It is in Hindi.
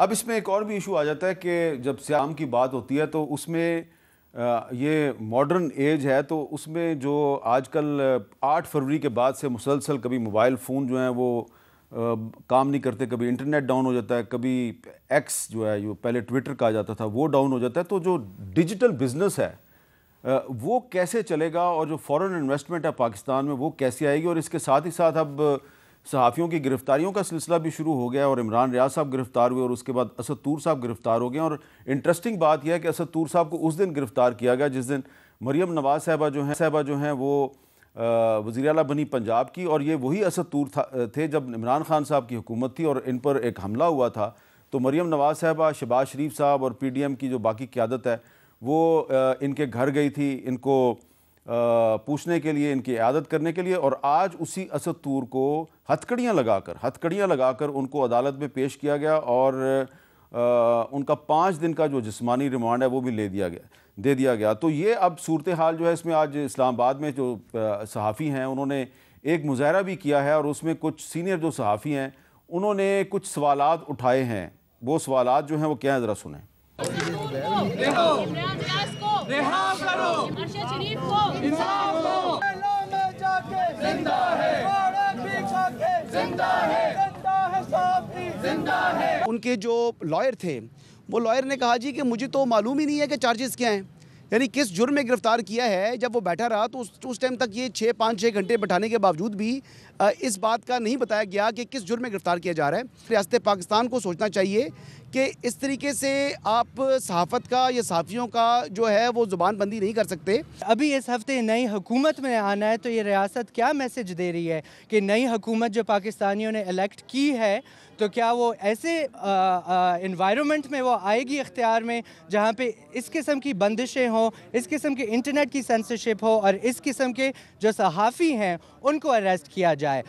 अब इसमें एक और भी इशू आ जाता है कि जब श्याम की बात होती है तो उसमें ये मॉडर्न एज है, तो उसमें जो आजकल 8 फरवरी के बाद से मुसलसल कभी मोबाइल फ़ोन जो है वो काम नहीं करते, कभी इंटरनेट डाउन हो जाता है, कभी एक्स जो है जो पहले ट्विटर कहा जाता था वो डाउन हो जाता है। तो जो डिजिटल बिजनेस है वो कैसे चलेगा और जो फॉरेन इन्वेस्टमेंट है पाकिस्तान में वो कैसे आएगी, और इसके साथ ही साथ अब सहाफ़ियों की गिरफ्तारियों का सिलसिला भी शुरू हो गया है और इमरान रियाज साहब गिरफ़्तार हुए और उसके बाद असद तूर साहब गिरफ़्तार हो गए। और इंटरेस्टिंग बात यह है कि असद तूर साहब को उस दिन गिरफ़्तार किया गया जिस दिन मरीम नवाज़ साहबा जो हैं वो वज़ीर आला बनी पंजाब की, और ये वही असद तूर थे जब इमरान खान साहब की हुकूमत थी और इन पर एक हमला हुआ था। तो मरीम नवाज़ साहबा, शहबाज शरीफ साहब और PDM की जो बाकी क़्यादत है वो इनके घर गई थी इनको पूछने के लिए, इनकी आदत करने के लिए, और आज उसी असद तूर को हथकड़ियाँ लगाकर उनको अदालत में पेश किया गया और उनका 5 दिन का जो जिस्मानी रिमांड है वो भी दे दिया गया। तो ये अब सूरत हाल जो है इसमें आज इस्लामाबाद में जो सहाफ़ी हैं उन्होंने एक मुजाहरा भी किया है और उसमें कुछ सीनियर जो सहाफ़ी हैं उन्होंने कुछ सवालात उठाए हैं। वो सवालात जो हैं वो क्या है, ज़रा सुने। उनके जो लॉयर थे वो लॉयर ने कहा जी कि मुझे तो मालूम ही नहीं है कि चार्जेस क्या हैं, यानी किस जुर्म में गिरफ़्तार किया है। जब वो बैठा रहा तो उस टाइम तक ये 5-6 घंटे बैठाने के बावजूद भी इस बात का नहीं बताया गया कि किस जुर्म में गिरफ़्तार किया जा रहा है। रियासत पाकिस्तान को सोचना चाहिए कि इस तरीके से आप सहाफ़त का या सहाफ़ियों का जो है वो ज़ुबानबंदी नहीं कर सकते। अभी इस हफ़्ते नई हुकूमत में आना है, तो ये रियासत क्या मैसेज दे रही है कि नई हुकूमत जो पाकिस्तानियों ने इलेक्ट की है तो क्या वो ऐसे इन्वायरमेंट में वो आएगी इख्तियार में जहाँ पे इस किस्म की बंदिशें हों, इस किस्म के इंटरनेट की सेंसरशिप हो और इस किस्म के जो सहाफ़ी हैं उनको अरेस्ट किया जाए।